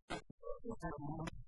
I don't know.